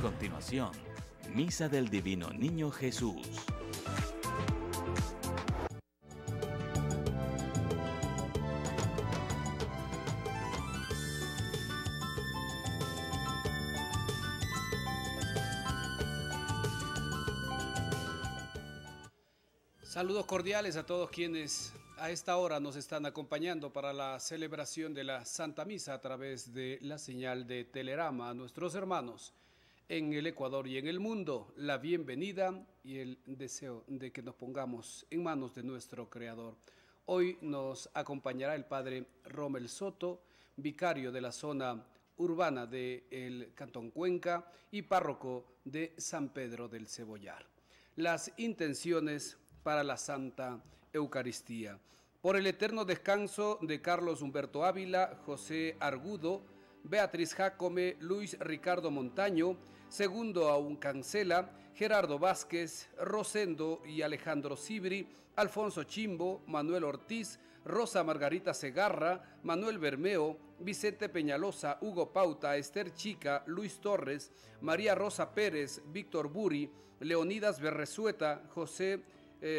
A continuación, Misa del Divino Niño Jesús. Saludos cordiales a todos quienes a esta hora nos están acompañando para la celebración de la Santa Misa a través de la señal de Telerama. A nuestros hermanos en el Ecuador y en el mundo, la bienvenida y el deseo de que nos pongamos en manos de nuestro Creador. Hoy nos acompañará el Padre Romel Soto, vicario de la zona urbana del Cantón Cuenca y párroco de San Pedro del Cebollar. Las intenciones para la Santa Eucaristía. Por el eterno descanso de Carlos Humberto Ávila, José Argudo, Beatriz Jácome, Luis Ricardo Montaño, Segundo Aún Cancela, Gerardo Vázquez, Rosendo y Alejandro Cibri, Alfonso Chimbo, Manuel Ortiz, Rosa Margarita Segarra, Manuel Bermeo, Vicente Peñalosa, Hugo Pauta, Esther Chica, Luis Torres, María Rosa Pérez, Víctor Buri, Leonidas Berrezueta, José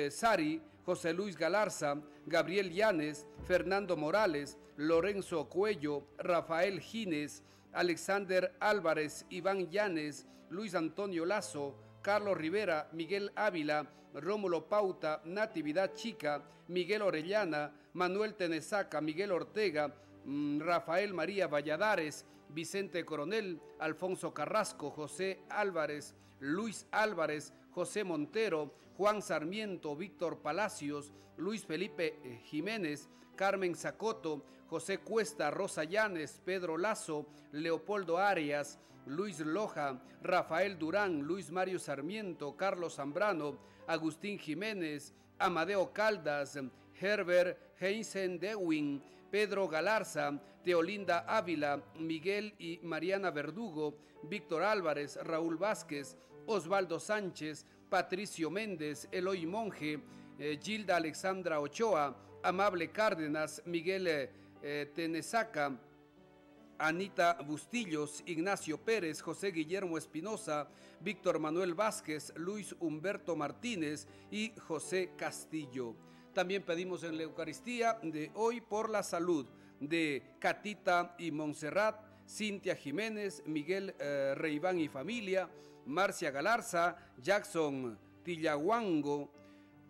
Sari, José Luis Galarza, Gabriel Llanes, Fernando Morales, Lorenzo Cuello, Rafael Gines, Alexander Álvarez, Iván Llanes, Luis Antonio Lazo, Carlos Rivera, Miguel Ávila, Rómulo Pauta, Natividad Chica, Miguel Orellana, Manuel Tenesaca, Miguel Ortega, Rafael María Valladares, Vicente Coronel, Alfonso Carrasco, José Álvarez, Luis Álvarez, José Montero, Juan Sarmiento, Víctor Palacios, Luis Felipe Jiménez, Carmen Zacoto, José Cuesta, Rosa Llanes, Pedro Lazo, Leopoldo Arias, Luis Loja, Rafael Durán, Luis Mario Sarmiento, Carlos Zambrano, Agustín Jiménez, Amadeo Caldas, Herbert Heisen-Dewin, Pedro Galarza, Teolinda Ávila, Miguel y Mariana Verdugo, Víctor Álvarez, Raúl Vázquez, Osvaldo Sánchez, Patricio Méndez, Eloy Monge, Gilda Alexandra Ochoa, Amable Cárdenas, Miguel Tenesaca, Anita Bustillos, Ignacio Pérez, José Guillermo Espinosa, Víctor Manuel Vázquez, Luis Humberto Martínez y José Castillo. También pedimos en la Eucaristía de hoy por la salud de Catita y Montserrat, Cintia Jiménez, Miguel Reiván y familia, Marcia Galarza, Jackson Tillahuango,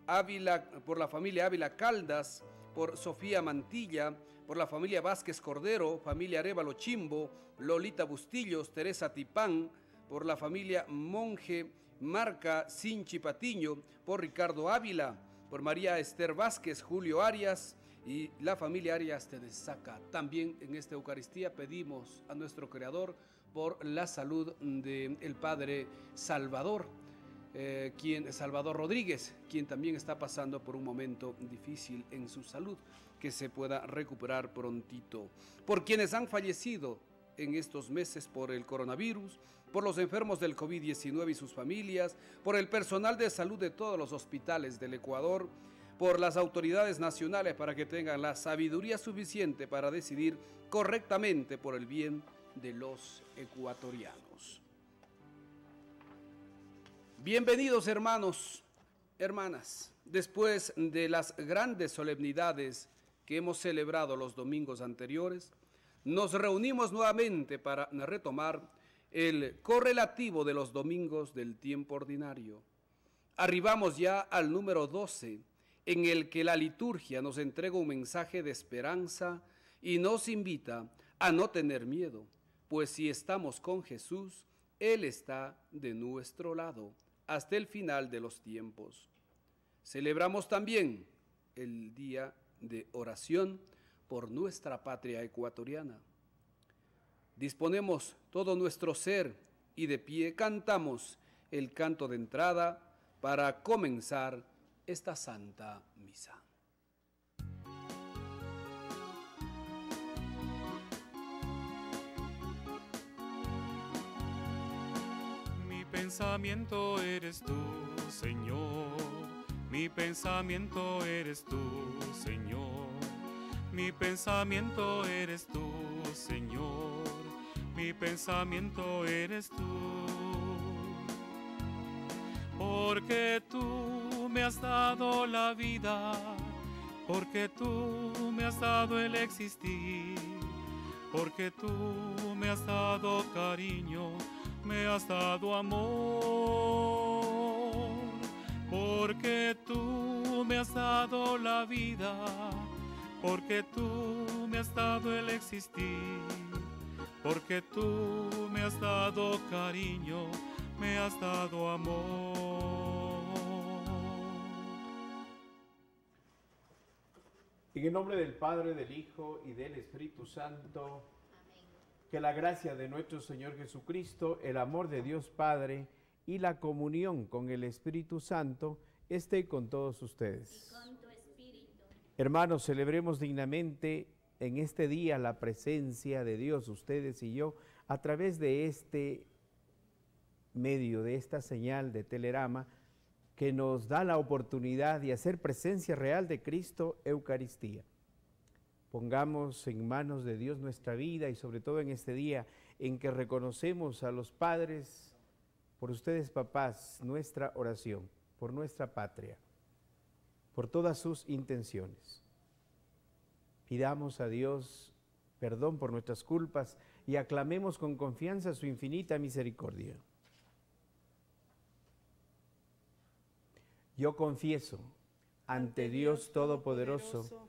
Ávila, por la familia Ávila Caldas, por Sofía Mantilla, por la familia Vázquez Cordero, familia Arevalo Chimbo, Lolita Bustillos, Teresa Tipán, por la familia Monje, Marca Sinchipatiño, por Ricardo Ávila, por María Esther Vázquez, Julio Arias y la familia Arias Tenesaca. También en esta Eucaristía pedimos a nuestro Creador por la salud del Padre Salvador, Salvador Rodríguez, quien también está pasando por un momento difícil en su salud, que se pueda recuperar prontito. Por quienes han fallecido en estos meses por el coronavirus, por los enfermos del COVID-19 y sus familias, por el personal de salud de todos los hospitales del Ecuador, por las autoridades nacionales para que tengan la sabiduría suficiente para decidir correctamente por el bien de los ecuatorianos. Bienvenidos hermanos, hermanas, después de las grandes solemnidades que hemos celebrado los domingos anteriores, nos reunimos nuevamente para retomar el correlativo de los domingos del tiempo ordinario. Arribamos ya al número 12, en el que la liturgia nos entrega un mensaje de esperanza y nos invita a no tener miedo, pues si estamos con Jesús, Él está de nuestro lado hasta el final de los tiempos. Celebramos también el día de oración por nuestra patria ecuatoriana. Disponemos todo nuestro ser y de pie cantamos el canto de entrada para comenzar esta Santa Misa. Mi pensamiento eres tú, Señor. Mi pensamiento eres tú, Señor. Mi pensamiento eres tú, Señor. Mi pensamiento eres tú. porque tú me has dado la vida, porque tú me has dado el existir, porque tú me has dado cariño, me has dado amor, porque tú me has dado la vida, porque tú me has dado el existir, porque tú me has dado cariño, me has dado amor. En el nombre del Padre, del Hijo y del Espíritu Santo. Amén. Que la gracia de nuestro Señor Jesucristo, el amor de Dios Padre y la comunión con el Espíritu Santo esté con todos ustedes. Y con tu espíritu. Hermanos, celebremos dignamente en este día la presencia de Dios, ustedes y yo, a través de este medio, de esta señal de Telerama, que nos da la oportunidad de hacer presencia real de Cristo, Eucaristía. Pongamos en manos de Dios nuestra vida y sobre todo en este día en que reconocemos a los padres, por ustedes papás, nuestra oración, por nuestra patria, por todas sus intenciones. Pidamos a Dios perdón por nuestras culpas y aclamemos con confianza su infinita misericordia. Yo confieso ante Dios Todopoderoso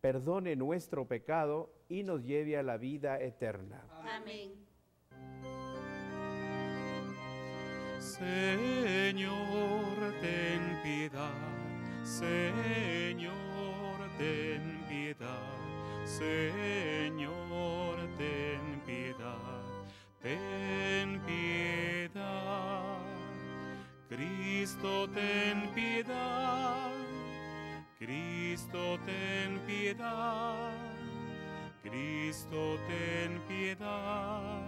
perdone nuestro pecado y nos lleve a la vida eterna. Amén. Señor, ten piedad. Señor, ten piedad. Señor, ten piedad. Ten piedad. Cristo, ten piedad. Cristo, ten piedad. Cristo, ten piedad.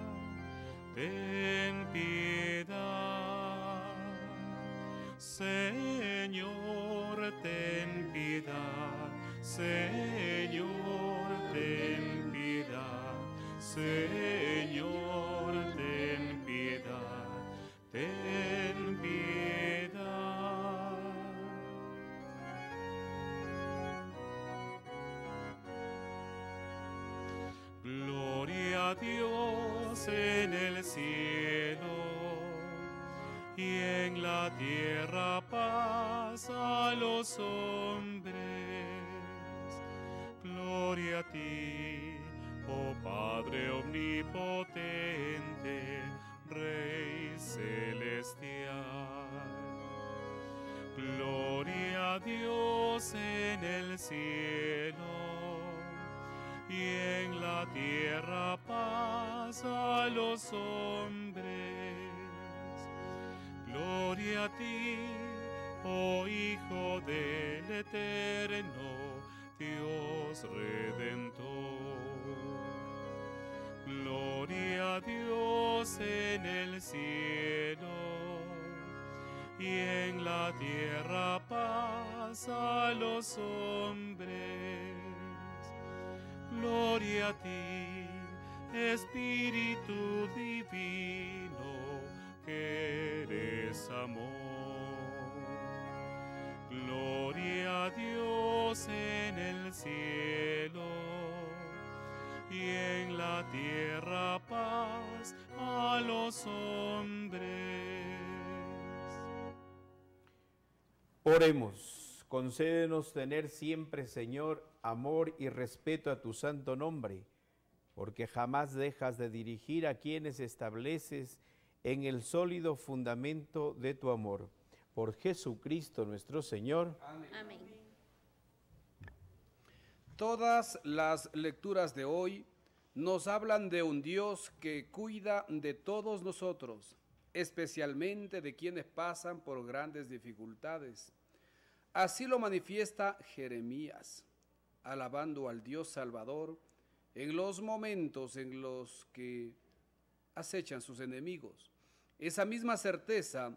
Ten piedad. Señor, ten piedad. Señor, ten piedad. Señor, ten piedad. Ten piedad. Gloria a Dios en el cielo y en la tierra paz a los hombres. Gloria a ti, oh Padre omnipotente, Rey celestial. Gloria a Dios en el cielo y en la tierra paz a los hombres. Gloria a ti, oh Hijo del Eterno, Dios Redentor. Gloria a Dios en el cielo y en la tierra paz a los hombres. Gloria a ti, Espíritu Divino, que eres amor. Gloria a Dios en el cielo y en la tierra paz a los hombres. Oremos. Concédenos tener siempre, Señor, amor y respeto a tu santo nombre, porque jamás dejas de dirigir a quienes estableces en el sólido fundamento de tu amor. Por Jesucristo nuestro Señor. Amén. Amén. Todas las lecturas de hoy nos hablan de un Dios que cuida de todos nosotros, especialmente de quienes pasan por grandes dificultades. Así lo manifiesta Jeremías, alabando al Dios Salvador en los momentos en los que acechan sus enemigos. Esa misma certeza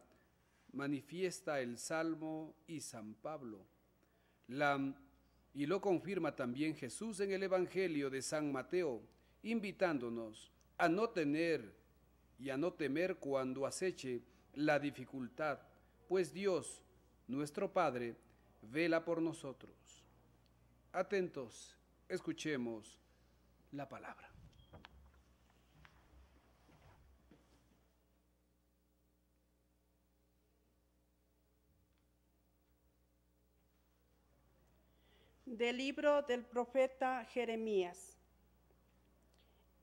manifiesta el Salmo y San Pablo. Y lo confirma también Jesús en el Evangelio de San Mateo, invitándonos a no tener y a no temer cuando aceche la dificultad, pues Dios, nuestro Padre, vela por nosotros. Atentos, escuchemos la palabra. Del libro del profeta Jeremías.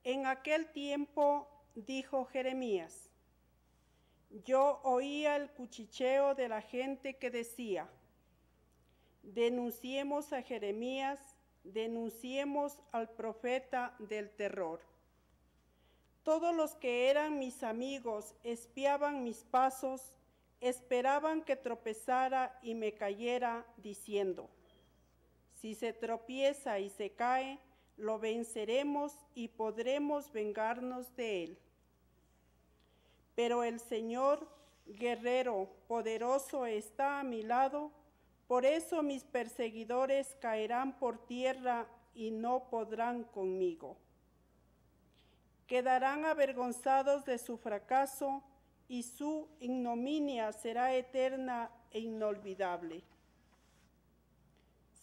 En aquel tiempo dijo Jeremías: yo oía el cuchicheo de la gente que decía: denunciemos a Jeremías, denunciemos al profeta del terror. Todos los que eran mis amigos espiaban mis pasos, esperaban que tropezara y me cayera, diciendo: si se tropieza y se cae, lo venceremos y podremos vengarnos de él. Pero el Señor, guerrero poderoso, está a mi lado, por eso mis perseguidores caerán por tierra y no podrán conmigo. Quedarán avergonzados de su fracaso y su ignominia será eterna e inolvidable.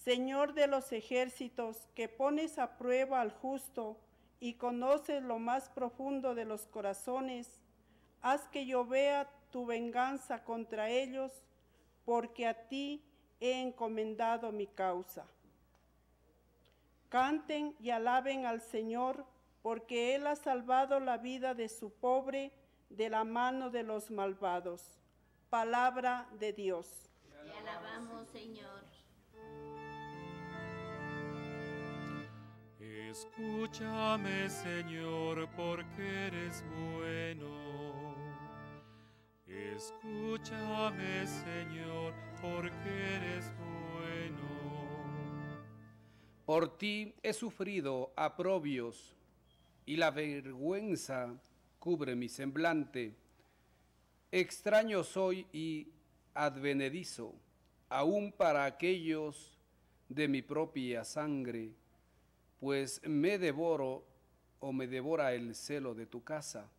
Señor de los ejércitos, que pones a prueba al justo y conoces lo más profundo de los corazones, haz que yo vea tu venganza contra ellos, porque a ti he encomendado mi causa. Canten y alaben al Señor, porque Él ha salvado la vida de su pobre de la mano de los malvados. Palabra de Dios. Te alabamos, Señor. Escúchame, Señor, porque eres bueno. Escúchame, Señor, porque eres bueno. Por ti he sufrido aprobios, y la vergüenza cubre mi semblante. Extraño soy y advenedizo, aún para aquellos de mi propia sangre, pues me devoro o me devora el celo de tu casa.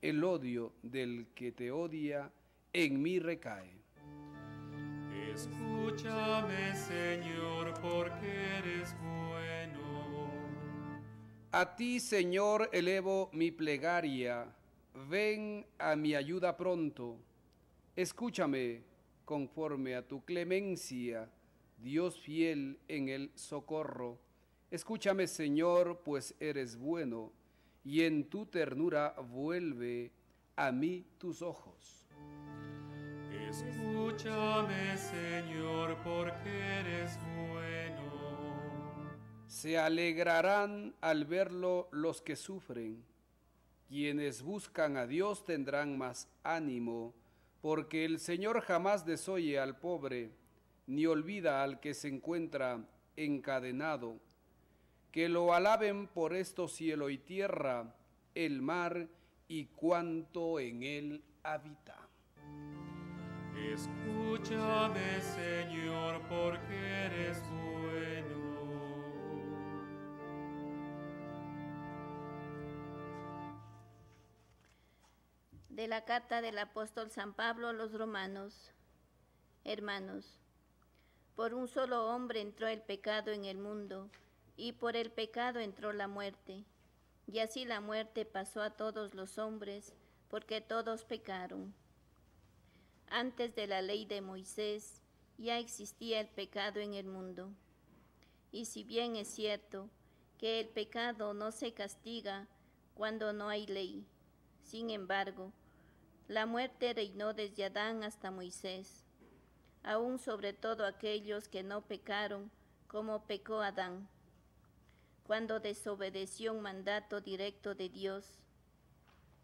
El odio del que te odia en mí recae. Escúchame, Señor, porque eres bueno. A ti, Señor, elevo mi plegaria. Ven a mi ayuda pronto. Escúchame conforme a tu clemencia, Dios fiel en el socorro. Escúchame, Señor, pues eres bueno, y en tu ternura vuelve a mí tus ojos. Escúchame, Señor, porque eres bueno. Se alegrarán al verlo los que sufren. Quienes buscan a Dios tendrán más ánimo, porque el Señor jamás desoye al pobre, ni olvida al que se encuentra encadenado. Que lo alaben por esto cielo y tierra, el mar y cuanto en él habita. Escúchame, Señor, porque eres bueno. De la carta del apóstol San Pablo a los romanos. Hermanos, por un solo hombre entró el pecado en el mundo, y por el pecado entró la muerte, y así la muerte pasó a todos los hombres, porque todos pecaron. Antes de la ley de Moisés ya existía el pecado en el mundo. Y si bien es cierto que el pecado no se castiga cuando no hay ley, sin embargo, la muerte reinó desde Adán hasta Moisés, aún sobre todo aquellos que no pecaron como pecó Adán, cuando desobedeció un mandato directo de Dios.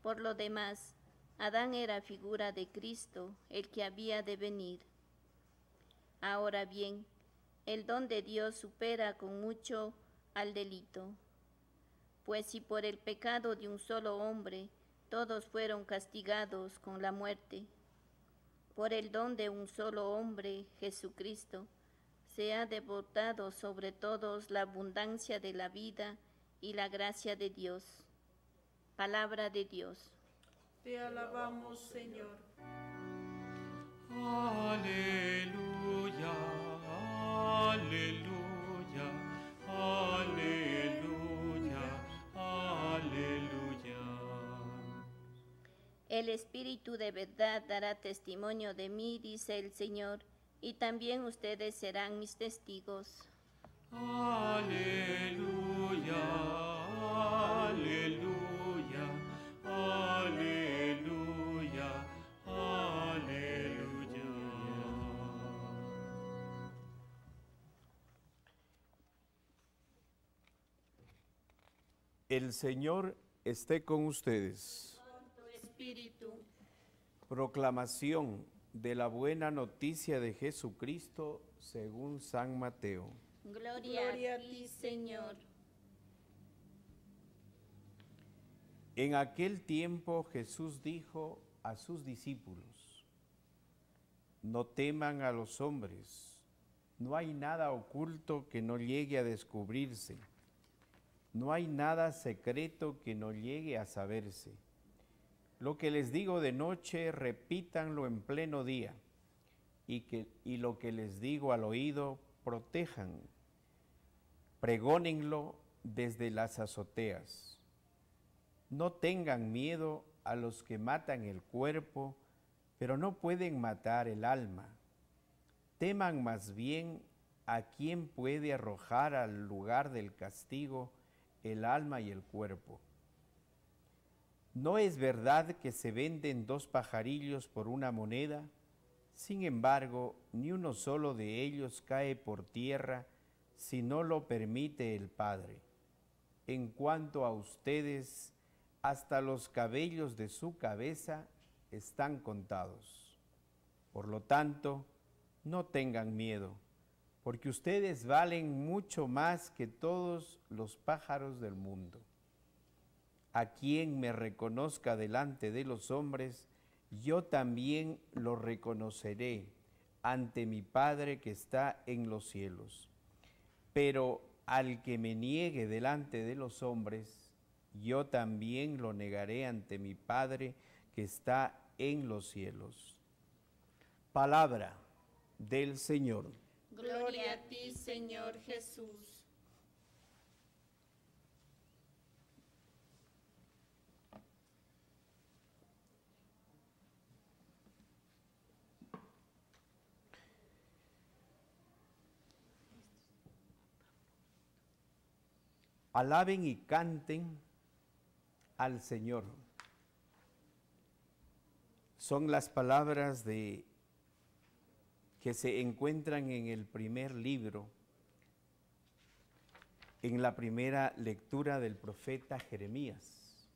Por lo demás, Adán era figura de Cristo, el que había de venir. Ahora bien, el don de Dios supera con mucho al delito. Pues si por el pecado de un solo hombre todos fueron castigados con la muerte, por el don de un solo hombre, Jesucristo, se ha deportado sobre todos la abundancia de la vida y la gracia de Dios. Palabra de Dios. Te alabamos, Señor. Aleluya, aleluya, aleluya, aleluya. El Espíritu de verdad dará testimonio de mí, dice el Señor, y también ustedes serán mis testigos. Aleluya, aleluya, aleluya, aleluya. El Señor esté con ustedes. Con tu espíritu. Proclamación de la buena noticia de Jesucristo según San Mateo. Gloria a ti, Señor. En aquel tiempo Jesús dijo a sus discípulos: no teman a los hombres, no hay nada oculto que no llegue a descubrirse, no hay nada secreto que no llegue a saberse. Lo que les digo de noche, repítanlo en pleno día, y lo que les digo al oído, protejan. Pregónenlo desde las azoteas. No tengan miedo a los que matan el cuerpo, pero no pueden matar el alma. Teman más bien a quien puede arrojar al lugar del castigo el alma y el cuerpo. ¿No es verdad que se venden dos pajarillos por una moneda? Sin embargo, ni uno solo de ellos cae por tierra si no lo permite el Padre. En cuanto a ustedes, hasta los cabellos de su cabeza están contados. Por lo tanto, no tengan miedo, porque ustedes valen mucho más que todos los pájaros del mundo. A quien me reconozca delante de los hombres, yo también lo reconoceré ante mi Padre que está en los cielos. Pero al que me niegue delante de los hombres, yo también lo negaré ante mi Padre que está en los cielos. Palabra del Señor. Gloria a ti, Señor Jesús. Alaben y canten al Señor. Son las palabras que se encuentran en el primer libro, en la primera lectura del profeta Jeremías.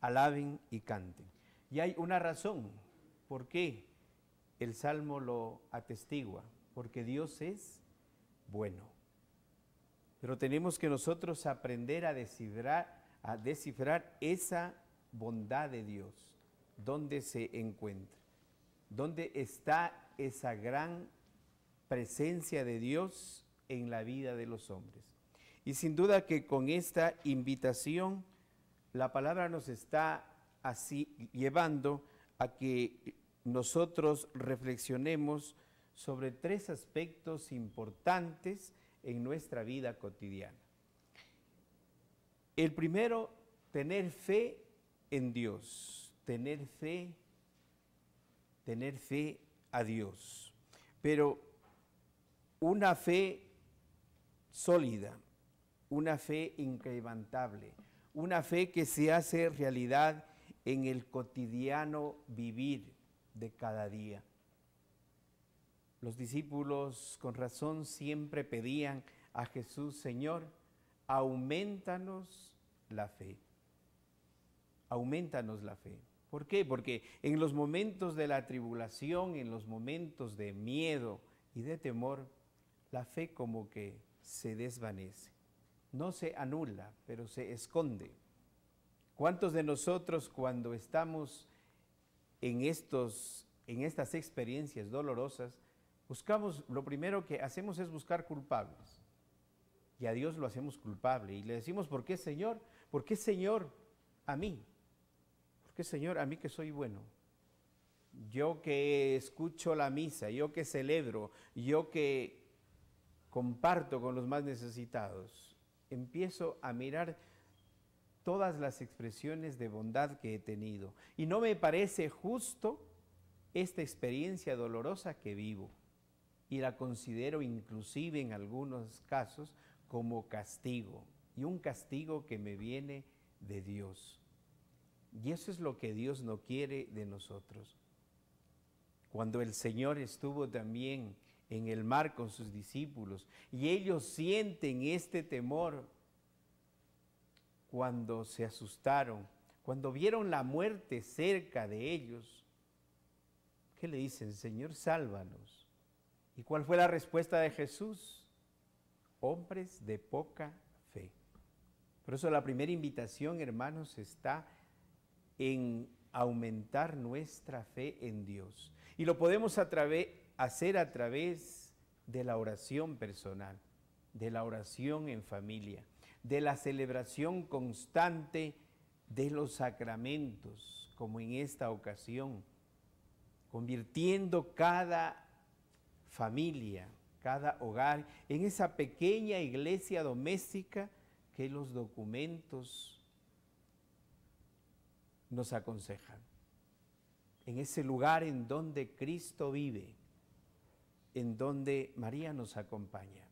Alaben y canten. Y hay una razón por qué el Salmo lo atestigua, porque Dios es bueno. Pero tenemos que nosotros aprender a descifrar esa bondad de Dios. ¿Dónde se encuentra? ¿Dónde está esa gran presencia de Dios en la vida de los hombres? Y sin duda que con esta invitación, la palabra nos está así llevando a que nosotros reflexionemos sobre tres aspectos importantes en nuestra vida cotidiana. El primero, tener fe en Dios, tener fe a Dios, pero una fe sólida, una fe inquebrantable, una fe que se hace realidad en el cotidiano vivir de cada día. Los discípulos con razón siempre pedían a Jesús: Señor, auméntanos la fe. Auméntanos la fe. ¿Por qué? Porque en los momentos de la tribulación, en los momentos de miedo, y de temor, la fe como que se desvanece. No se anula, pero se esconde. ¿Cuántos de nosotros cuando estamos en estas experiencias dolorosas, buscamos, lo primero que hacemos es buscar culpables? Y a Dios lo hacemos culpable. Y le decimos, ¿por qué, Señor? ¿Por qué, Señor, a mí? ¿Por qué, Señor, a mí que soy bueno? Yo que escucho la misa, yo que celebro, yo que comparto con los más necesitados. Empiezo a mirar todas las expresiones de bondad que he tenido. Y no me parece justo esta experiencia dolorosa que vivo. Y la considero inclusive en algunos casos como castigo, y un castigo que me viene de Dios. Y eso es lo que Dios no quiere de nosotros. Cuando el Señor estuvo también en el mar con sus discípulos, y ellos sienten este temor, cuando se asustaron, cuando vieron la muerte cerca de ellos, ¿qué le dicen? Señor, sálvanos. ¿Y cuál fue la respuesta de Jesús? Hombres de poca fe. Por eso la primera invitación, hermanos, está en aumentar nuestra fe en Dios. Y lo podemos hacer a través de la oración personal, de la oración en familia, de la celebración constante de los sacramentos, como en esta ocasión, convirtiendo cada familia, cada hogar, en esa pequeña iglesia doméstica que los documentos nos aconsejan. En ese lugar en donde Cristo vive, en donde María nos acompaña.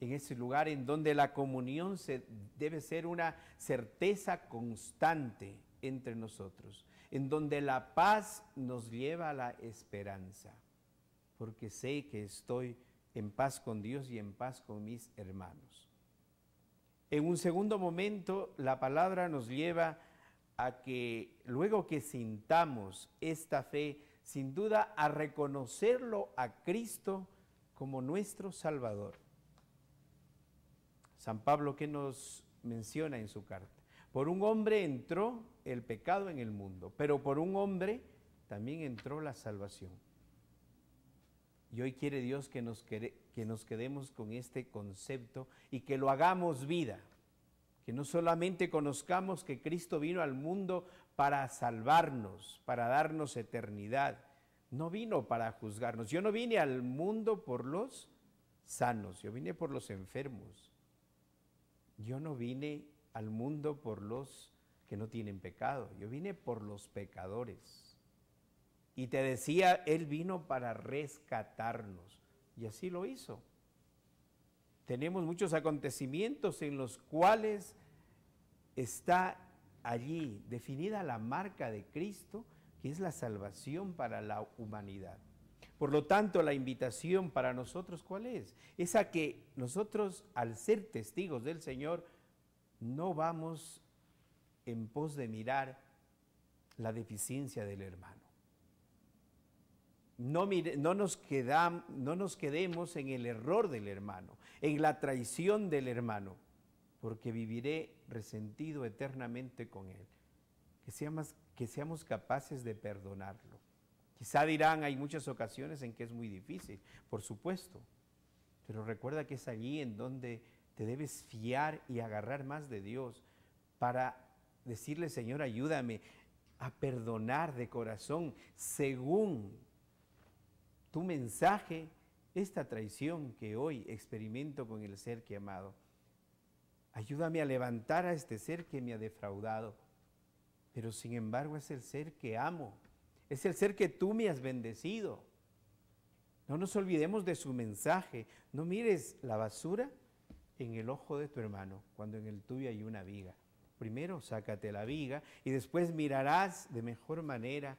En ese lugar en donde la comunión debe ser una certeza constante entre nosotros. En donde la paz nos lleva a la esperanza. Porque sé que estoy en paz con Dios y en paz con mis hermanos. En un segundo momento, la palabra nos lleva a que luego que sintamos esta fe, sin duda a reconocerlo a Cristo como nuestro Salvador. San Pablo, ¿qué nos menciona en su carta? Por un hombre entró el pecado en el mundo, pero por un hombre también entró la salvación. Y hoy quiere Dios que nos quedemos con este concepto y que lo hagamos vida. Que no solamente conozcamos que Cristo vino al mundo para salvarnos, para darnos eternidad. No vino para juzgarnos. Yo no vine al mundo por los sanos, yo vine por los enfermos. Yo no vine al mundo por los que no tienen pecado, yo vine por los pecadores. Y te decía, Él vino para rescatarnos. Y así lo hizo. Tenemos muchos acontecimientos en los cuales está allí definida la marca de Cristo, que es la salvación para la humanidad. Por lo tanto, la invitación para nosotros, ¿cuál es? Es a que nosotros, al ser testigos del Señor, no vamos en pos de mirar la deficiencia del hermano. No nos quedemos en el error del hermano, en la traición del hermano, porque viviré resentido eternamente con él. Que seamos capaces de perdonarlo. Quizá dirán, hay muchas ocasiones en que es muy difícil, por supuesto, pero recuerda que es allí en donde te debes fiar y agarrar más de Dios para decirle, Señor, ayúdame a perdonar de corazón según tu mensaje, esta traición que hoy experimento con el ser que he amado. Ayúdame a levantar a este ser que me ha defraudado, pero sin embargo es el ser que amo, es el ser que tú me has bendecido. No nos olvidemos de su mensaje, no mires la basura en el ojo de tu hermano, cuando en el tuyo hay una viga. Primero sácate la viga y después mirarás de mejor manera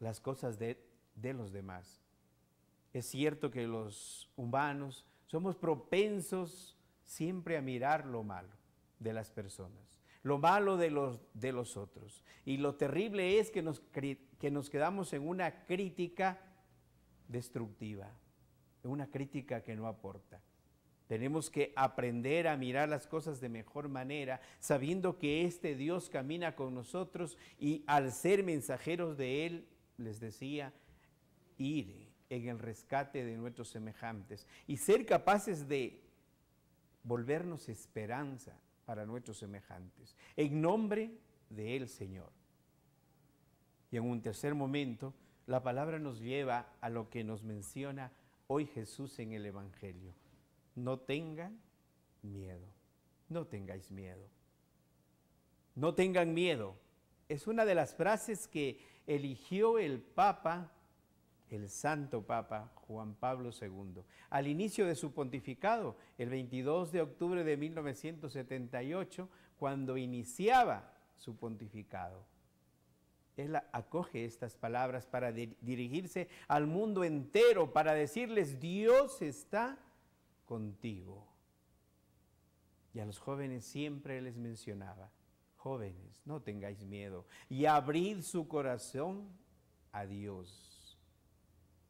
las cosas de los demás. Es cierto que los humanos somos propensos siempre a mirar lo malo de las personas, lo malo de los otros. Y lo terrible es que nos quedamos en una crítica destructiva, es una crítica que no aporta. Tenemos que aprender a mirar las cosas de mejor manera, sabiendo que este Dios camina con nosotros y al ser mensajeros de Él, les decía, ir en el rescate de nuestros semejantes y ser capaces de volvernos esperanza para nuestros semejantes, en nombre de el Señor. Y en un tercer momento, la palabra nos lleva a lo que nos menciona hoy Jesús en el Evangelio. No tengan miedo, no tengáis miedo. No tengan miedo. Es una de las frases que eligió el Papa, el Santo Papa Juan Pablo II, al inicio de su pontificado, el 22 de octubre de 1978, cuando iniciaba su pontificado. Él acoge estas palabras para dirigirse al mundo entero, para decirles: Dios está contigo. Y a los jóvenes siempre les mencionaba: jóvenes, no tengáis miedo y abrid su corazón a Dios.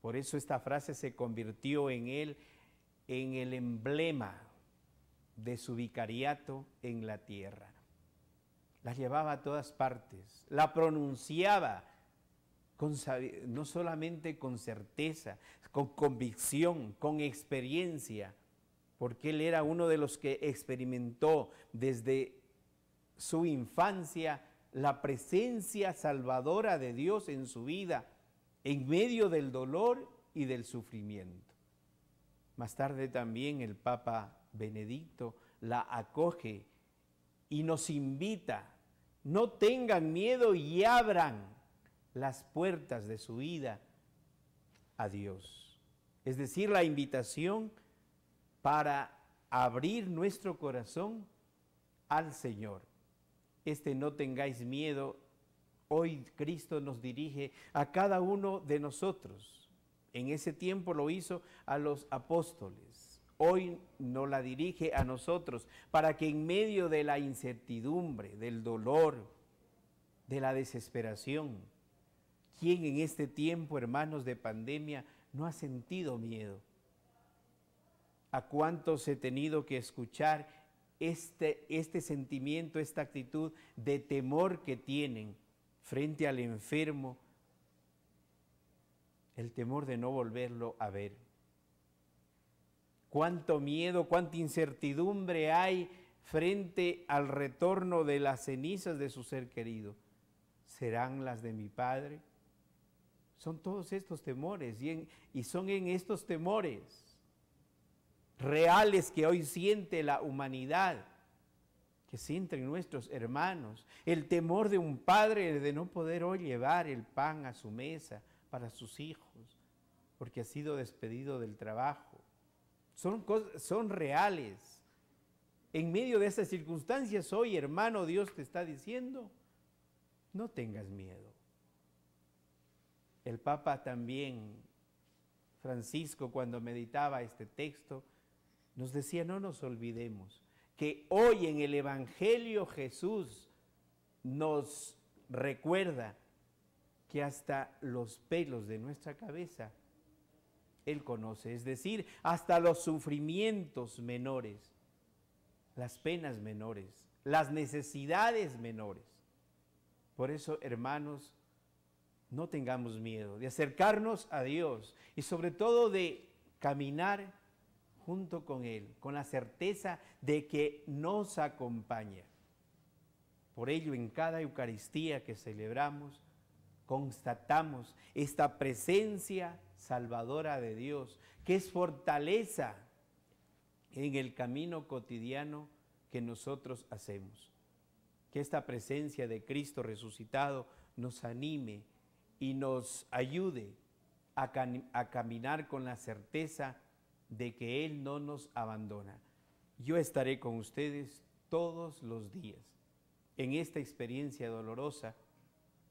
Por eso esta frase se convirtió en el emblema de su vicariato en la tierra. La llevaba a todas partes, la pronunciaba con, no solamente con certeza, con convicción, con experiencia, porque él era uno de los que experimentó desde su infancia la presencia salvadora de Dios en su vida, en medio del dolor y del sufrimiento. Más tarde también el Papa Benedicto la acoge y nos invita: no tengan miedo y abran las puertas de su vida a Dios. Es decir, la invitación para abrir nuestro corazón al Señor. Este no tengáis miedo, hoy Cristo nos dirige a cada uno de nosotros. En ese tiempo lo hizo a los apóstoles. Hoy nos la dirige a nosotros para que en medio de la incertidumbre, del dolor, de la desesperación, ¿quién en este tiempo, hermanos, de pandemia no ha sentido miedo? ¿A cuántos he tenido que escuchar este sentimiento, esta actitud de temor que tienen frente al enfermo, el temor de no volverlo a ver? ¿Cuánto miedo, cuánta incertidumbre hay frente al retorno de las cenizas de su ser querido? ¿Serán las de mi padre? Son todos estos temores y son en estos temores reales que hoy siente la humanidad, que sienten nuestros hermanos, el temor de un padre de no poder hoy llevar el pan a su mesa para sus hijos, porque ha sido despedido del trabajo. Son reales. En medio de esas circunstancias hoy, hermano, Dios te está diciendo: no tengas miedo. El Papa también, Francisco, cuando meditaba este texto, nos decía: no nos olvidemos que hoy en el Evangelio Jesús nos recuerda que hasta los pelos de nuestra cabeza Él conoce, es decir, hasta los sufrimientos menores, las penas menores, las necesidades menores. Por eso, hermanos, no tengamos miedo de acercarnos a Dios y sobre todo de caminar junto con Él, con la certeza de que nos acompaña. Por ello, en cada Eucaristía que celebramos, constatamos esta presencia salvadora de Dios, que es fortaleza en el camino cotidiano que nosotros hacemos. Que esta presencia de Cristo resucitado nos anime y nos ayude a caminar con la certeza de que Él no nos abandona. Yo estaré con ustedes todos los días. En esta experiencia dolorosa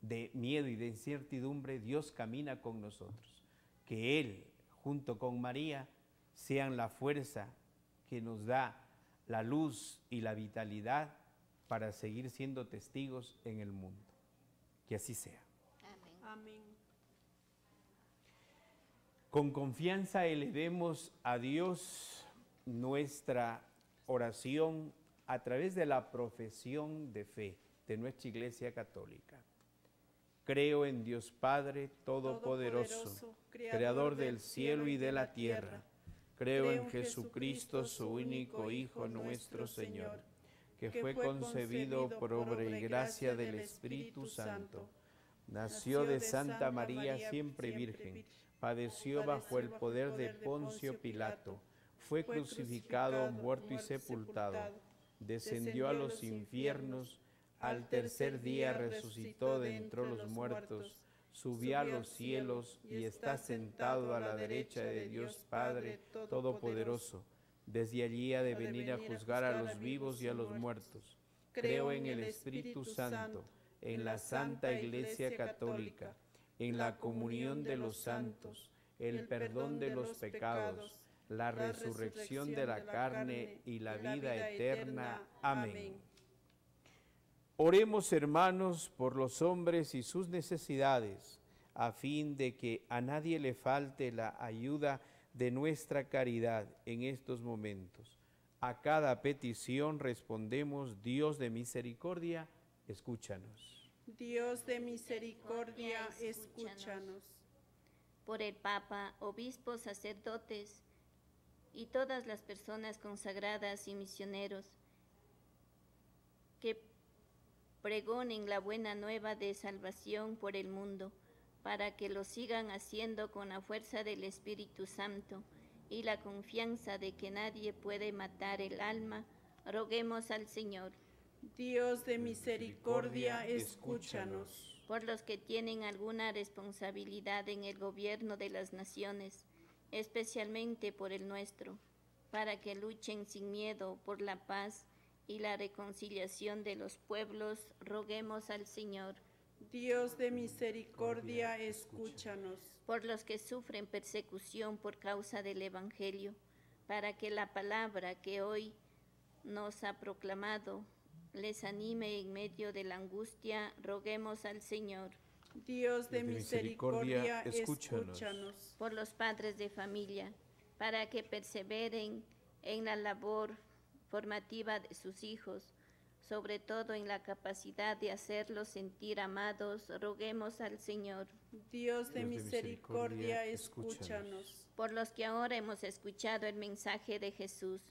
de miedo y de incertidumbre, Dios camina con nosotros. Que Él, junto con María, sean la fuerza que nos da la luz y la vitalidad para seguir siendo testigos en el mundo. Que así sea. Amén. Con confianza elevemos a Dios nuestra oración a través de la profesión de fe de nuestra Iglesia Católica. Creo en Dios Padre Todopoderoso, Creador del cielo y de la tierra. Creo en Jesucristo, su único Hijo, nuestro Señor, que fue concebido por obra y gracia del Espíritu Santo. Nació de Santa María, siempre Virgen, padeció bajo el poder de Poncio Pilato, fue crucificado, muerto y sepultado, descendió a los infiernos, al tercer día resucitó de entre los muertos, subió a los cielos y está sentado a la derecha de Dios Padre Todopoderoso. Desde allí ha de venir a juzgar a los vivos y a los muertos. Creo en el Espíritu Santo, en la Santa Iglesia Católica, en la comunión de los santos, el perdón de los pecados, la resurrección de la carne y la vida eterna. Amén. Oremos, hermanos, por los hombres y sus necesidades, a fin de que a nadie le falte la ayuda de nuestra caridad en estos momentos. A cada petición respondemos: Dios de misericordia, escúchanos. Dios de misericordia, escúchanos. Por el Papa, obispos, sacerdotes y todas las personas consagradas y misioneros que pregonen la buena nueva de salvación por el mundo, para que lo sigan haciendo con la fuerza del Espíritu Santo y la confianza de que nadie puede matar el alma, roguemos al Señor. Dios de misericordia, escúchanos. Por los que tienen alguna responsabilidad en el gobierno de las naciones, especialmente por el nuestro, para que luchen sin miedo por la paz y la reconciliación de los pueblos, roguemos al Señor. Dios de misericordia, escúchanos. Por los que sufren persecución por causa del Evangelio, para que la palabra que hoy nos ha proclamado les anime en medio de la angustia, roguemos al Señor. Dios de misericordia, escúchanos. Por los padres de familia, para que perseveren en la labor formativa de sus hijos, sobre todo en la capacidad de hacerlos sentir amados, roguemos al Señor. Dios de misericordia, escúchanos. Por los que ahora hemos escuchado el mensaje de Jesús,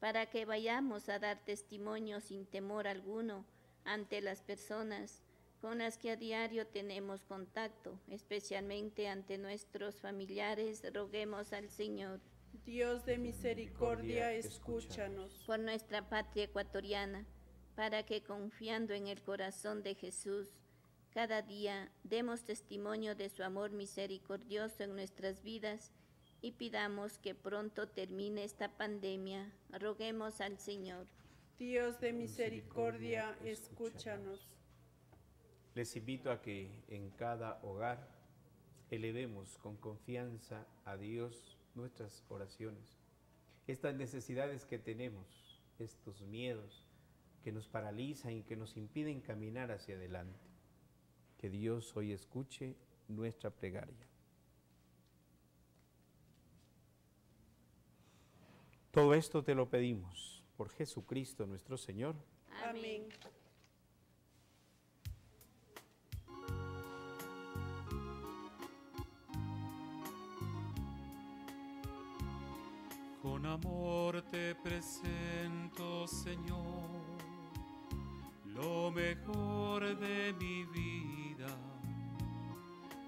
para que vayamos a dar testimonio sin temor alguno ante las personas con las que a diario tenemos contacto, especialmente ante nuestros familiares, roguemos al Señor. Dios de misericordia, escúchanos. Por nuestra patria ecuatoriana, para que confiando en el corazón de Jesús, cada día demos testimonio de su amor misericordioso en nuestras vidas y pidamos que pronto termine esta pandemia, roguemos al Señor. Dios de misericordia, escúchanos. Les invito a que en cada hogar elevemos con confianza a Dios nuestras oraciones, estas necesidades que tenemos, estos miedos que nos paralizan y que nos impiden caminar hacia adelante. Que Dios hoy escuche nuestra plegaria. Todo esto te lo pedimos por Jesucristo nuestro Señor. Amén. Con amor te presento, Señor, lo mejor de mi vida.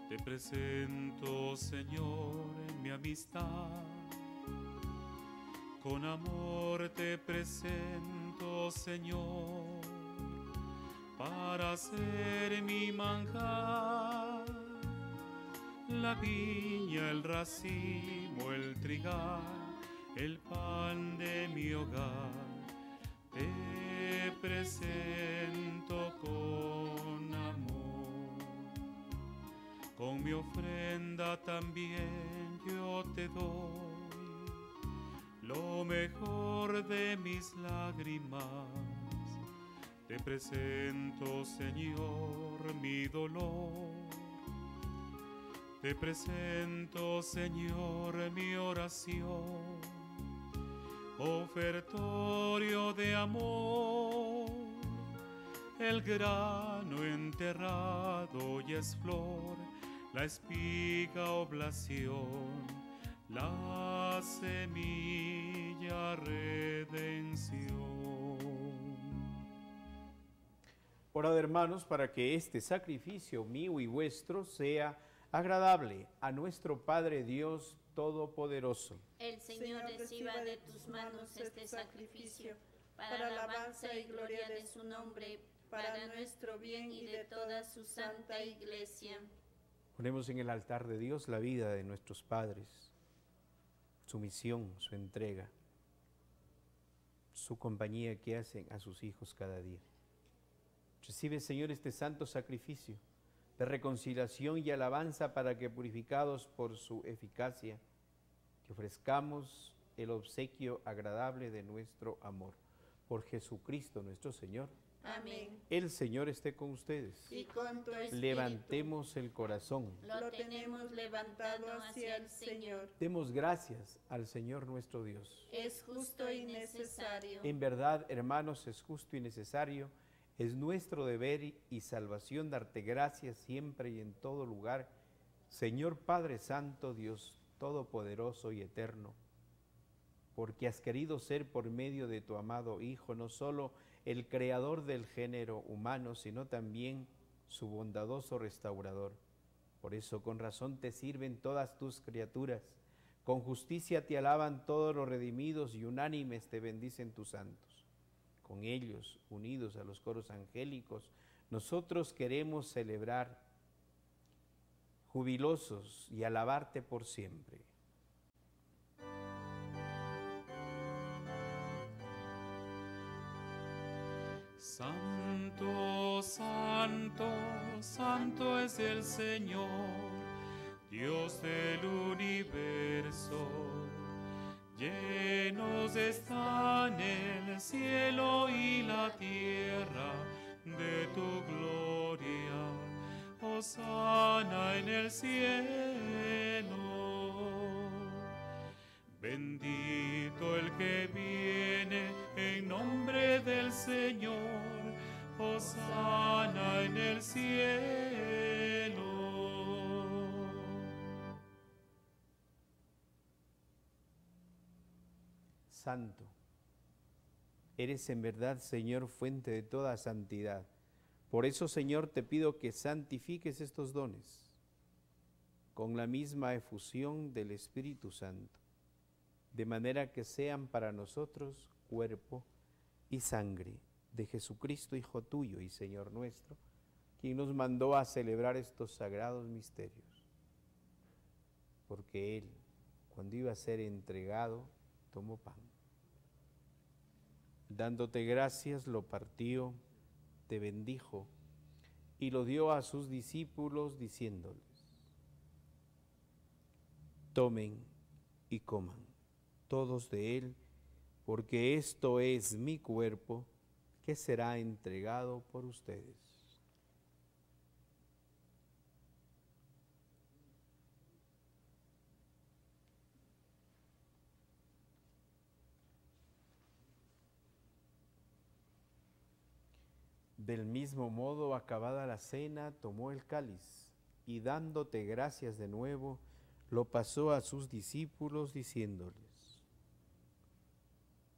Te presento, Señor, mi amistad. Con amor te presento, Señor, para ser mi manjar. La viña, el racimo, el trigal, el pan de mi hogar, te presento con amor. Con mi ofrenda también yo te doy lo mejor de mis lágrimas. Te presento, Señor, mi dolor. Te presento, Señor, mi oración, ofertorio de amor, el grano enterrado y es flor, la espiga oblación, la semilla redención. Orad, hermanos, para que este sacrificio mío y vuestro sea agradable a nuestro Padre Dios Todopoderoso. El Señor reciba de tus manos este sacrificio para alabanza y gloria de su nombre, para nuestro bien y de toda su santa iglesia. Ponemos en el altar de Dios la vida de nuestros padres, su misión, su entrega, su compañía que hacen a sus hijos cada día. Recibe, Señor, este santo sacrificio de reconciliación y alabanza para que, purificados por su eficacia, te ofrezcamos el obsequio agradable de nuestro amor. Por Jesucristo nuestro Señor. Amén. El Señor esté con ustedes. Y con tu espíritu. Levantemos el corazón. Lo tenemos levantado hacia el Señor. Demos gracias al Señor nuestro Dios. Es justo y necesario. En verdad, hermanos, es justo y necesario. Es nuestro deber y salvación darte gracias siempre y en todo lugar, Señor Padre Santo, Dios Todopoderoso y Eterno, porque has querido ser por medio de tu amado Hijo, no solo el creador del género humano, sino también su bondadoso restaurador. Por eso con razón te sirven todas tus criaturas, con justicia te alaban todos los redimidos y unánimes te bendicen tus santos. Con ellos, unidos a los coros angélicos, nosotros queremos celebrar jubilosos y alabarte por siempre. Santo, santo, santo es el Señor, Dios del universo. Llenos están el cielo y la tierra de tu gloria, hosana en el cielo. Bendito el que viene en nombre del Señor, hosana en el cielo. Santo, eres en verdad, Señor, fuente de toda santidad. Por eso, Señor, te pido que santifiques estos dones con la misma efusión del Espíritu Santo, de manera que sean para nosotros cuerpo y sangre de Jesucristo, Hijo tuyo y Señor nuestro, quien nos mandó a celebrar estos sagrados misterios. Porque Él, cuando iba a ser entregado, tomó pan. Dándote gracias, lo partió, te bendijo y lo dio a sus discípulos diciéndoles: tomen y coman todos de él, porque esto es mi cuerpo que será entregado por ustedes. Del mismo modo, acabada la cena, tomó el cáliz y dándote gracias de nuevo, lo pasó a sus discípulos diciéndoles: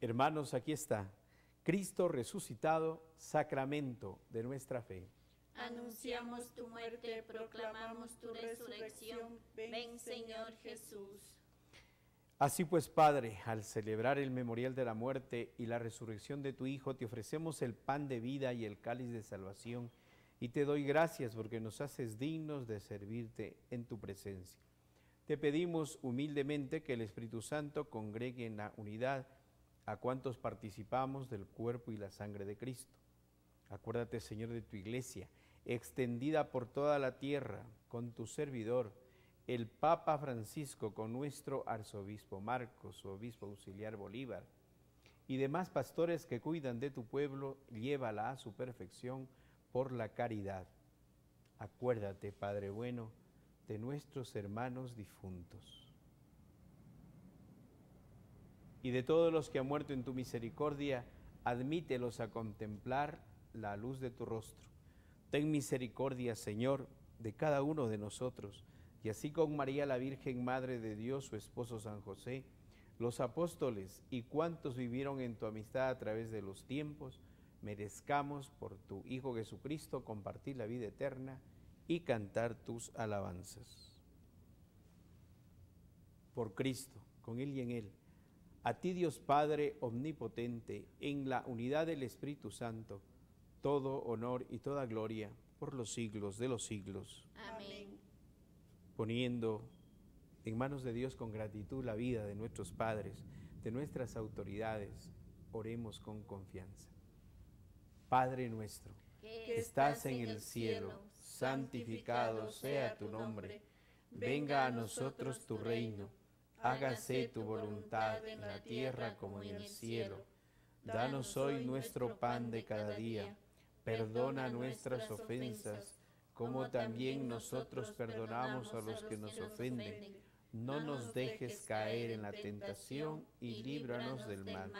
Hermanos, aquí está, Cristo resucitado, sacramento de nuestra fe. Anunciamos tu muerte, proclamamos tu resurrección. Ven, Señor Jesús. Así pues, Padre, al celebrar el memorial de la muerte y la resurrección de tu Hijo, te ofrecemos el pan de vida y el cáliz de salvación y te doy gracias porque nos haces dignos de servirte en tu presencia. Te pedimos humildemente que el Espíritu Santo congregue en la unidad a cuantos participamos del cuerpo y la sangre de Cristo. Acuérdate, Señor, de tu iglesia, extendida por toda la tierra, con tu servidor, el Papa Francisco, con nuestro arzobispo Marcos, su obispo auxiliar Bolívar, y demás pastores que cuidan de tu pueblo, llévala a su perfección por la caridad. Acuérdate, Padre bueno, de nuestros hermanos difuntos y de todos los que han muerto en tu misericordia, admítelos a contemplar la luz de tu rostro. Ten misericordia, Señor, de cada uno de nosotros, y así con María la Virgen, Madre de Dios, su esposo San José, los apóstoles y cuantos vivieron en tu amistad a través de los tiempos, merezcamos por tu Hijo Jesucristo compartir la vida eterna y cantar tus alabanzas. Por Cristo, con Él y en Él, a ti Dios Padre Omnipotente, en la unidad del Espíritu Santo, todo honor y toda gloria por los siglos de los siglos. Amén. Poniendo en manos de Dios con gratitud la vida de nuestros padres, de nuestras autoridades, oremos con confianza. Padre nuestro, que estás en el cielo, santificado sea tu nombre, venga a nosotros tu reino, hágase tu voluntad en la tierra como en el cielo. Danos hoy nuestro pan de cada día, perdona nuestras ofensas, como también nosotros perdonamos a los que nos ofenden. No nos dejes caer en la tentación y líbranos del mal.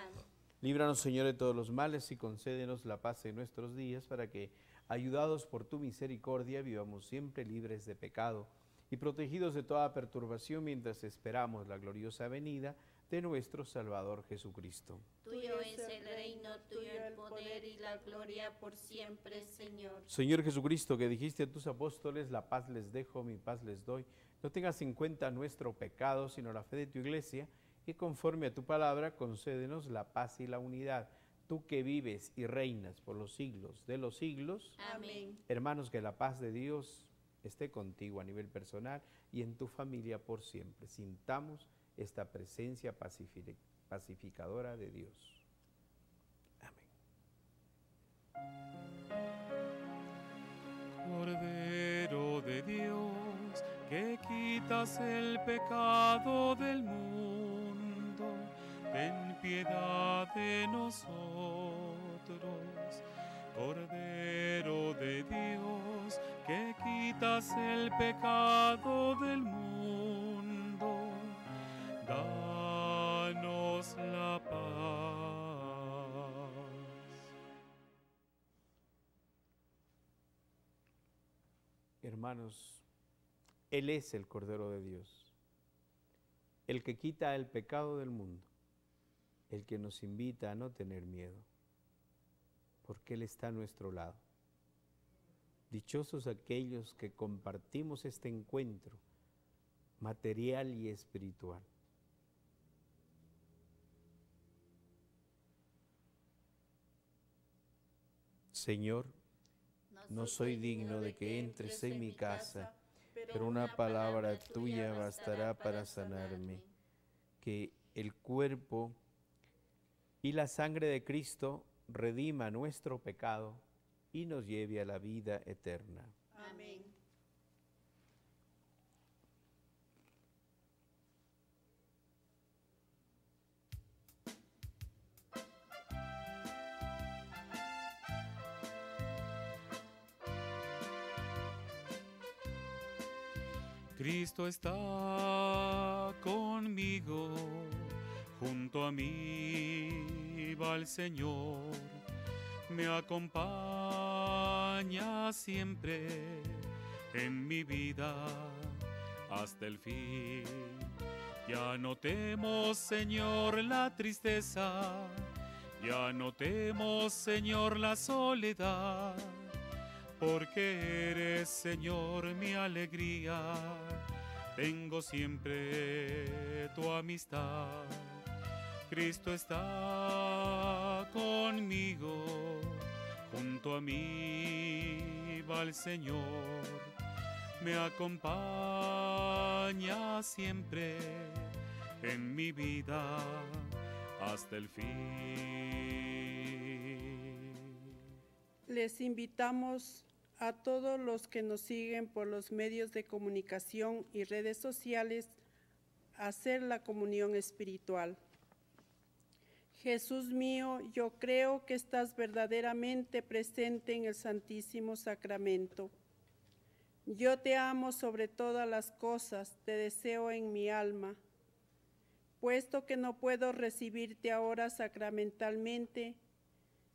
Líbranos, Señor, de todos los males y concédenos la paz en nuestros días, para que, ayudados por tu misericordia, vivamos siempre libres de pecado y protegidos de toda perturbación mientras esperamos la gloriosa venida de nuestro Salvador Jesucristo. Tuyo es el reino, tuyo el poder y la gloria por siempre, Señor. Señor Jesucristo, que dijiste a tus apóstoles, la paz les dejo, mi paz les doy, no tengas en cuenta nuestro pecado, sino la fe de tu iglesia, y conforme a tu palabra concédenos la paz y la unidad. Tú que vives y reinas por los siglos de los siglos. Amén. Hermanos, que la paz de Dios esté contigo a nivel personal y en tu familia por siempre. Sintamos esta presencia pacificadora de Dios. Amén. Cordero de Dios, que quitas el pecado del mundo, ten piedad de nosotros. Cordero de Dios, que quitas el pecado del mundo, danos la paz. Hermanos, Él es el Cordero de Dios, el que quita el pecado del mundo, el que nos invita a no tener miedo, porque Él está a nuestro lado. Dichosos aquellos que compartimos este encuentro material y espiritual. Señor, no soy digno de que entres en mi casa, pero una palabra tuya bastará para sanarme. Que el cuerpo y la sangre de Cristo redima nuestro pecado y nos lleve a la vida eterna. Amén. Cristo está conmigo, junto a mí va el Señor, me acompaña siempre en mi vida hasta el fin. Ya no temo, Señor, la tristeza, ya no temo, Señor, la soledad, porque eres, Señor, mi alegría, tengo siempre tu amistad. Cristo está conmigo, junto a mí lleva el Señor, me acompaña siempre en mi vida hasta el fin. Les invitamos a todos los que nos siguen por los medios de comunicación y redes sociales a hacer la comunión espiritual. Jesús mío, yo creo que estás verdaderamente presente en el Santísimo Sacramento. Yo te amo sobre todas las cosas, te deseo en mi alma. Puesto que no puedo recibirte ahora sacramentalmente,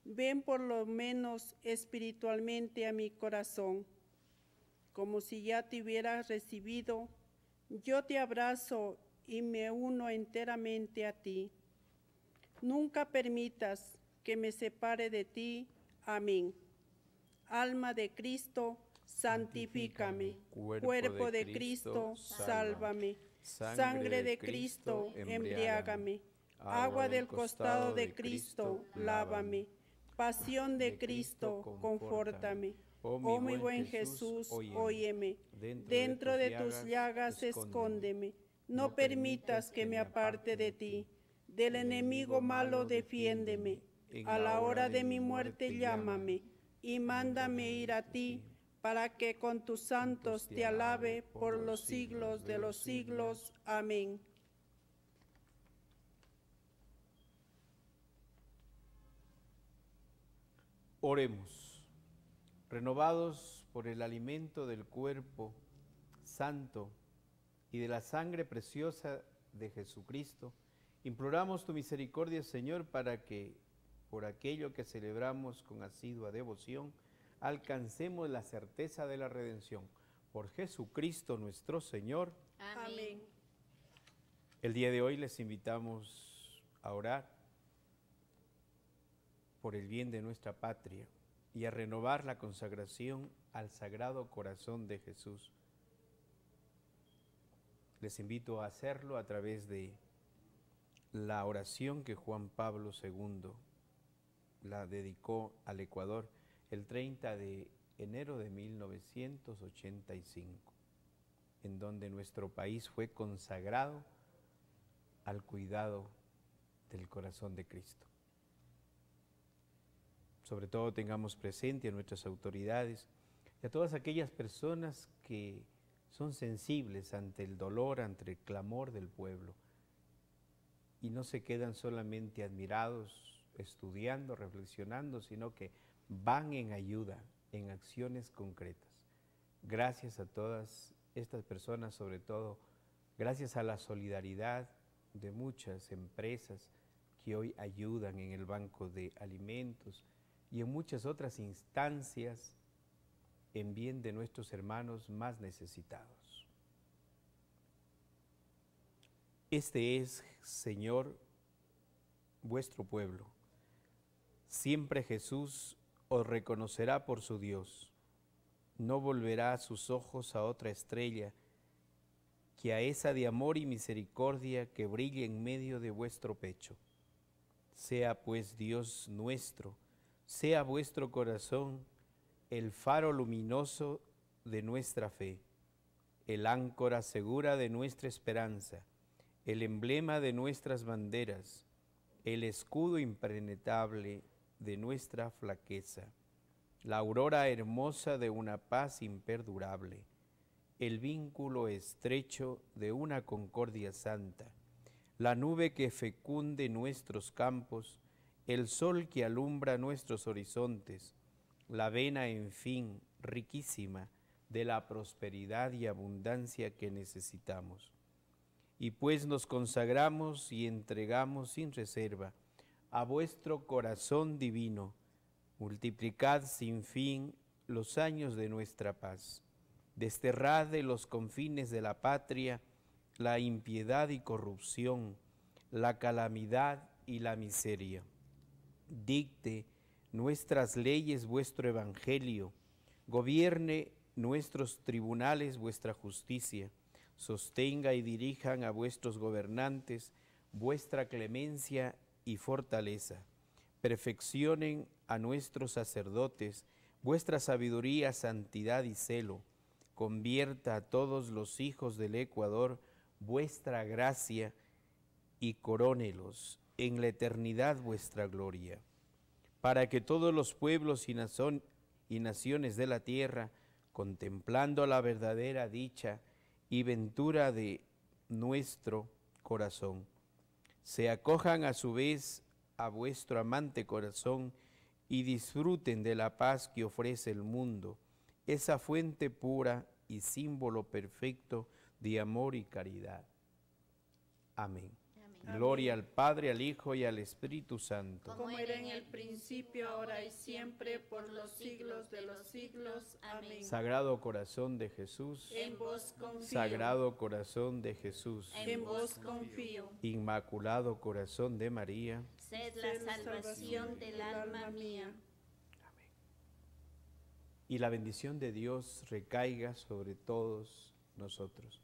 ven por lo menos espiritualmente a mi corazón. Como si ya te hubieras recibido, yo te abrazo y me uno enteramente a ti. Nunca permitas que me separe de ti. Amén. Alma de Cristo, santifícame. Cuerpo de Cristo, sálvame. Sangre de Cristo, embriágame. Agua del costado de Cristo, lávame. Pasión de Cristo, confórtame. Oh mi buen Jesús, óyeme. Dentro de tus llagas, escóndeme. No permitas que me aparte de ti. Del enemigo malo defiéndeme, a la hora de mi muerte llámame, y mándame ir a ti, para que con tus santos te alabe por los siglos de los siglos. Amén. Oremos, renovados por el alimento del cuerpo santo y de la sangre preciosa de Jesucristo, imploramos tu misericordia, Señor, para que, por aquello que celebramos con asidua devoción, alcancemos la certeza de la redención. Por Jesucristo nuestro Señor. Amén. El día de hoy les invitamos a orar por el bien de nuestra patria y a renovar la consagración al Sagrado Corazón de Jesús. Les invito a hacerlo a través de la oración que Juan Pablo II la dedicó al Ecuador el 30 de enero de 1985, en donde nuestro país fue consagrado al cuidado del corazón de Cristo. Sobre todo tengamos presente a nuestras autoridades y a todas aquellas personas que son sensibles ante el dolor, ante el clamor del pueblo, y no se quedan solamente admirados, estudiando, reflexionando, sino que van en ayuda, en acciones concretas. Gracias a todas estas personas, sobre todo, gracias a la solidaridad de muchas empresas que hoy ayudan en el banco de alimentos y en muchas otras instancias en bien de nuestros hermanos más necesitados. Este es, Señor, vuestro pueblo. Siempre Jesús os reconocerá por su Dios. No volverá sus ojos a otra estrella que a esa de amor y misericordia que brille en medio de vuestro pecho. Sea pues Dios nuestro, sea vuestro corazón el faro luminoso de nuestra fe, el áncora segura de nuestra esperanza, el emblema de nuestras banderas, el escudo impenetrable de nuestra flaqueza, la aurora hermosa de una paz imperdurable, el vínculo estrecho de una concordia santa, la nube que fecunde nuestros campos, el sol que alumbra nuestros horizontes, la avena, en fin, riquísima, de la prosperidad y abundancia que necesitamos. Y pues nos consagramos y entregamos sin reserva a vuestro corazón divino. Multiplicad sin fin los años de nuestra paz. Desterrad de los confines de la patria la impiedad y corrupción, la calamidad y la miseria. Dicte nuestras leyes vuestro evangelio. Gobierne nuestros tribunales vuestra justicia. Sostenga y dirijan a vuestros gobernantes vuestra clemencia y fortaleza. Perfeccionen a nuestros sacerdotes Vuestra sabiduría, santidad y celo convierta a todos los hijos del Ecuador vuestra gracia y corónelos en la eternidad vuestra gloria, para que todos los pueblos y naciones de la tierra, contemplando la verdadera dicha y ventura de nuestro corazón, se acojan a su vez a vuestro amante corazón y disfruten de la paz que ofrece el mundo, esa fuente pura y símbolo perfecto de amor y caridad. Amén. Amén. Gloria al Padre, al Hijo y al Espíritu Santo. Como era en el principio, ahora y siempre, por los siglos de los siglos. Amén. Sagrado Corazón de Jesús, en vos confío. Sagrado Corazón de Jesús, en vos confío. Inmaculado Corazón de María, sed la salvación del alma mía. Amén. Y la bendición de Dios recaiga sobre todos nosotros.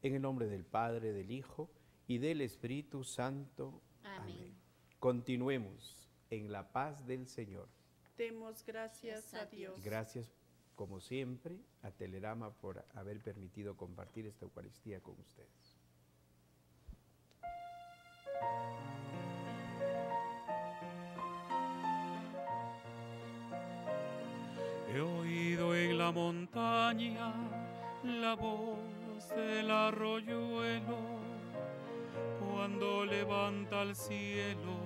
En el nombre del Padre, del Hijo y del Espíritu Santo. Amén. Amén. Continuemos en la paz del Señor. Demos gracias a Dios. Gracias, como siempre, a Telerama por haber permitido compartir esta Eucaristía con ustedes. He oído en la montaña la voz del arroyuelo cuando levanta al cielo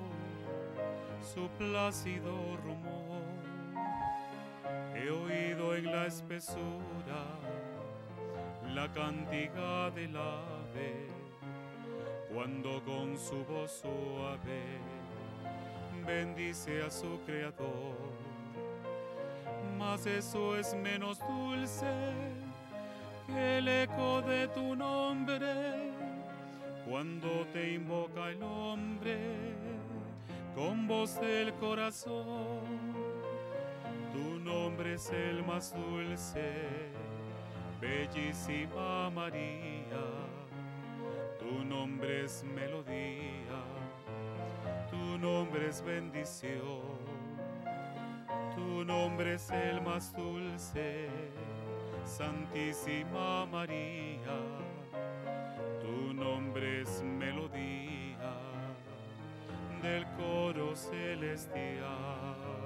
su plácido rumor. He oído en la espesura la cantiga del ave cuando con su voz suave bendice a su Creador. Mas eso es menos dulce que el eco de tu nombre, cuando te invoca el hombre con voz del corazón. Tu nombre es el más dulce, bellísima María. Tu nombre es melodía, tu nombre es bendición. Tu nombre es el más dulce, Santísima María. Tu nombre es melodía del coro celestial.